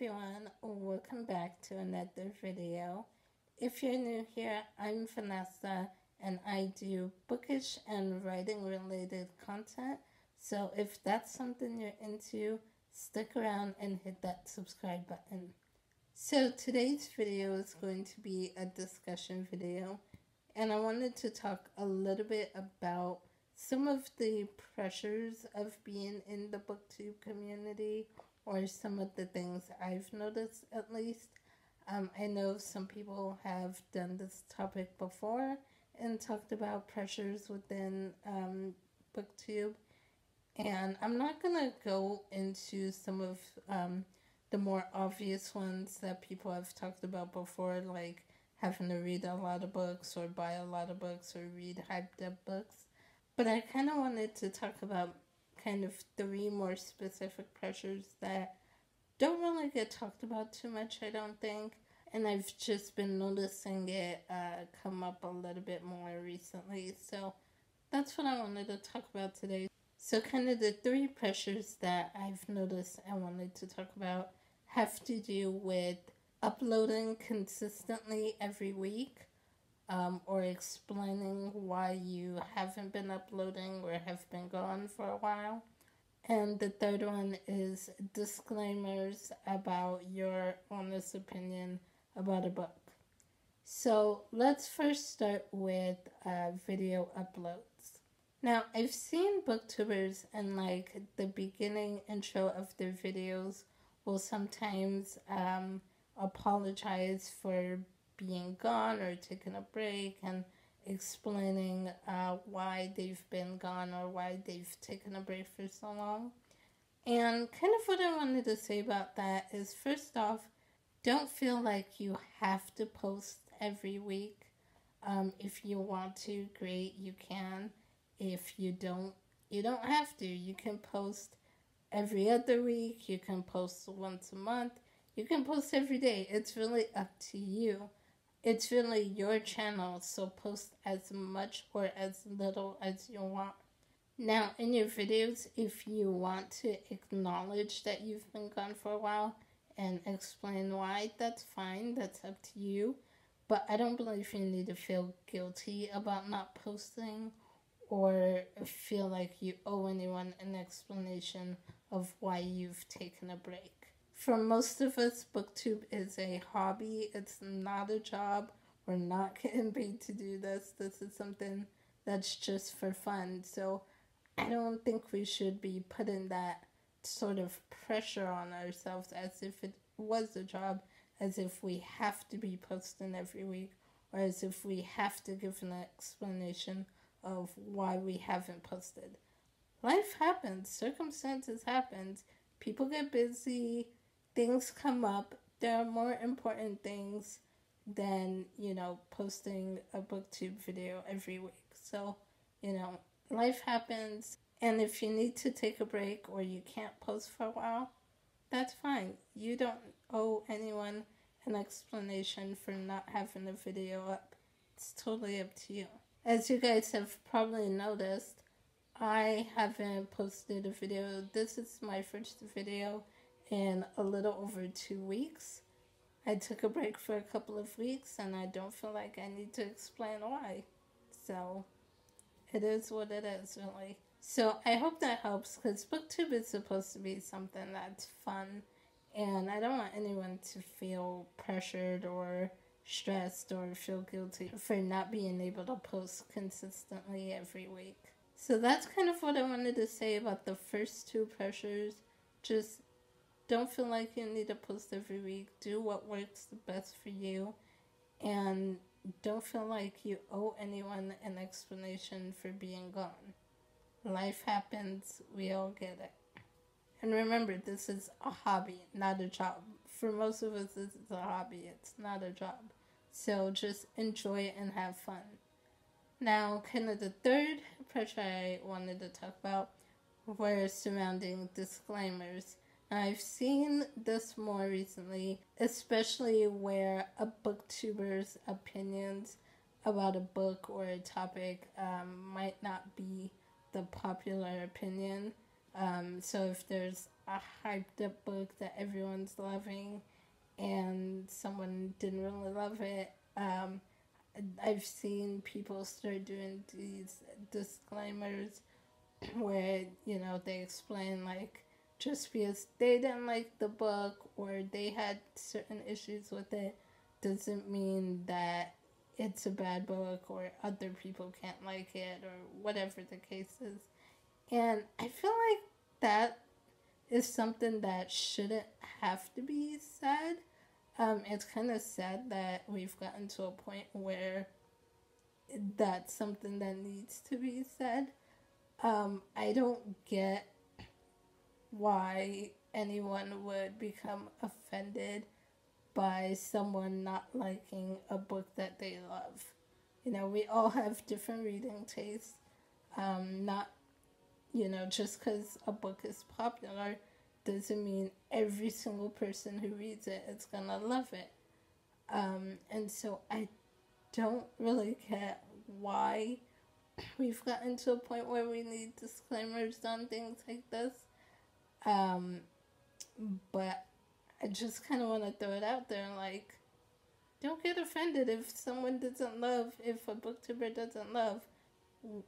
everyone, welcome back to another video. If you're new here, I'm Vanessa and I do bookish and writing related content. So if that's something you're into, stick around and hit that subscribe button. So today's video is going to be a discussion video, and I wanted to talk a little bit about some of the pressures of being in the BookTube community, or some of the things I've noticed at least. I know some people have done this topic before and talked about pressures within BookTube, and I'm not going to go into some of the more obvious ones that people have talked about before, like having to read a lot of books or buy a lot of books or read hyped up books. But I kind of wanted to talk about kind of three more specific pressures that don't really get talked about too much, I don't think. And I've just been noticing it come up a little bit more recently. So that's what I wanted to talk about today. So kind of the three pressures that I've noticed I wanted to talk about have to do with uploading consistently every week. Or explaining why you haven't been uploading or have been gone for a while. And the third one is disclaimers about your honest opinion about a book. So let's first start with video uploads. Now, I've seen booktubers in like the beginning intro of their videos will sometimes apologize for being gone or taking a break and explaining why they've been gone or why they've taken a break for so long. And kind of what I wanted to say about that is, first off, don't feel like you have to post every week. If you want to, great, you can. If you don't, you don't have to. You can post every other week. You can post once a month. You can post every day. It's really up to you. It's really your channel, so post as much or as little as you want. Now, in your videos, if you want to acknowledge that you've been gone for a while and explain why, that's fine. That's up to you. But I don't believe you need to feel guilty about not posting or feel like you owe anyone an explanation of why you've taken a break. For most of us, BookTube is a hobby. It's not a job. We're not getting paid to do this. This is something that's just for fun. So I don't think we should be putting that sort of pressure on ourselves as if it was a job, as if we have to be posting every week, or as if we have to give an explanation of why we haven't posted. Life happens. Circumstances happen. People get busy. Things come up. There are more important things than, you know, posting a BookTube video every week. So, you know, life happens. And if you need to take a break or you can't post for a while, that's fine. You don't owe anyone an explanation for not having a video up. It's totally up to you. As you guys have probably noticed, I haven't posted a video. This is my first video in a little over 2 weeks. I took a break for a couple of weeks and I don't feel like I need to explain why. So it is what it is, really. So I hope that helps, because BookTube is supposed to be something that's fun, and I don't want anyone to feel pressured or stressed or feel guilty for not being able to post consistently every week. So that's kind of what I wanted to say about the first two pressures. Just don't feel like you need to post every week. Do what works the best for you. And don't feel like you owe anyone an explanation for being gone. Life happens. We all get it. And remember, this is a hobby, not a job. For most of us, this is a hobby. It's not a job. So just enjoy it and have fun. Now, kind of the third pressure I wanted to talk about were surrounding disclaimers. I've seen this more recently, especially where a booktuber's opinions about a book or a topic might not be the popular opinion. So if there's a hyped up book that everyone's loving and someone didn't really love it, I've seen people start doing these disclaimers where, you know, they explain, like, just because they didn't like the book or they had certain issues with it doesn't mean that it's a bad book or other people can't like it or whatever the case is. And I feel like that is something that shouldn't have to be said. It's kind of sad that we've gotten to a point where that's something that needs to be said. I don't get why anyone would become offended by someone not liking a book that they love. You know, we all have different reading tastes. Not, you know, just because a book is popular doesn't mean every single person who reads it is gonna love it. And so I don't really get why we've gotten to a point where we need disclaimers on things like this. But I just kind of want to throw it out there, like, don't get offended if someone doesn't love, if a booktuber doesn't love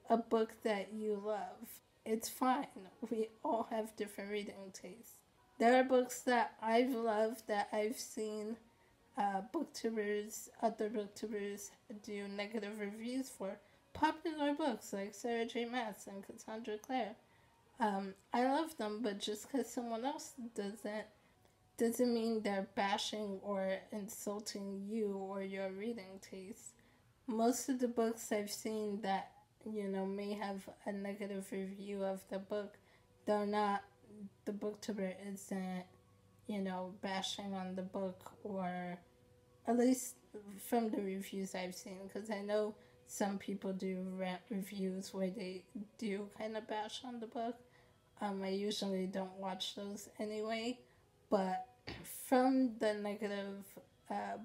a book that you love. It's fine. We all have different reading tastes. There are books that I've loved that I've seen booktubers, other booktubers do negative reviews for. Popular books like Sarah J. Maas and Cassandra Clare. I love them, but just because someone else doesn't mean they're bashing or insulting you or your reading taste. Most of the books I've seen that, you know, may have a negative review of the book, they're not, the booktuber isn't, you know, bashing on the book, or at least from the reviews I've seen, because I know some people do rant reviews where they do kind of bash on the book. I usually don't watch those anyway, but from the negative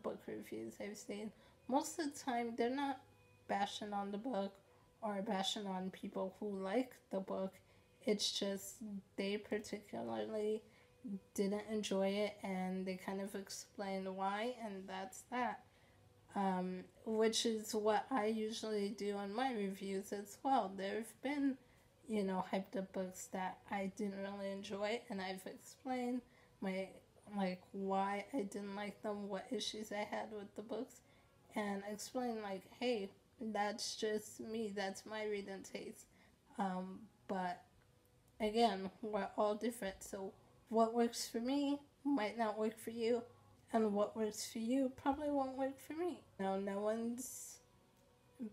book reviews I've seen, most of the time they're not bashing on the book or bashing on people who like the book. It's just they particularly didn't enjoy it and they kind of explained why, and that's that. Which is what I usually do on my reviews as well. There have been, you know, hyped up books that I didn't really enjoy, and I've explained my, like, why I didn't like them, what issues I had with the books, and explain, like, hey, that's just me, that's my reading taste. But again, we're all different, so what works for me might not work for you, and what works for you probably won't work for me. Now, no one's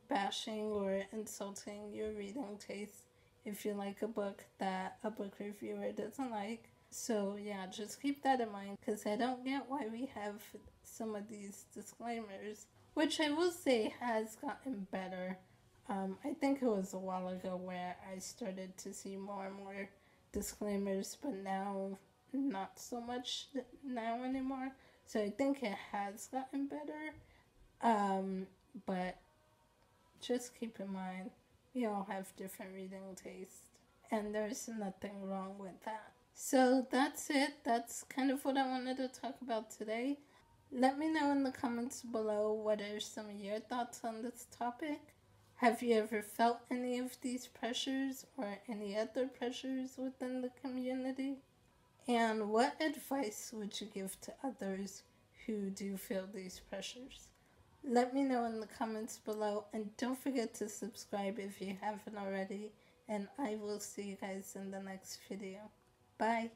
bashing or insulting your reading taste if you like a book that a book reviewer doesn't like. So yeah, just keep that in mind, because I don't get why we have some of these disclaimers, which I will say has gotten better. I think it was a while ago where I started to see more and more disclaimers, but now not so much now anymore. So I think it has gotten better, but just keep in mind, we all have different reading tastes, and there's nothing wrong with that. So that's it. That's kind of what I wanted to talk about today. Let me know in the comments below what are some of your thoughts on this topic. Have you ever felt any of these pressures or any other pressures within the community? And what advice would you give to others who do feel these pressures? Let me know in the comments below, and don't forget to subscribe if you haven't already, and I will see you guys in the next video. Bye!